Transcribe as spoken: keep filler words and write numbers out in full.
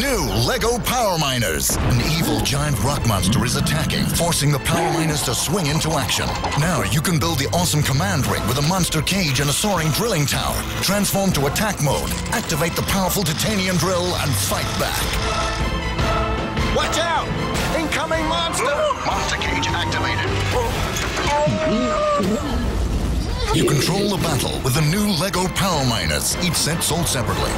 New LEGO Power Miners. An evil giant rock monster is attacking, forcing the Power Miners to swing into action. Now you can build the awesome Command Rig with a monster cage and a soaring drilling tower. Transform to attack mode, activate the powerful titanium drill, and fight back. Watch out! Incoming monster! Monster cage activated. You control the battle with the new LEGO Power Miners, each set sold separately.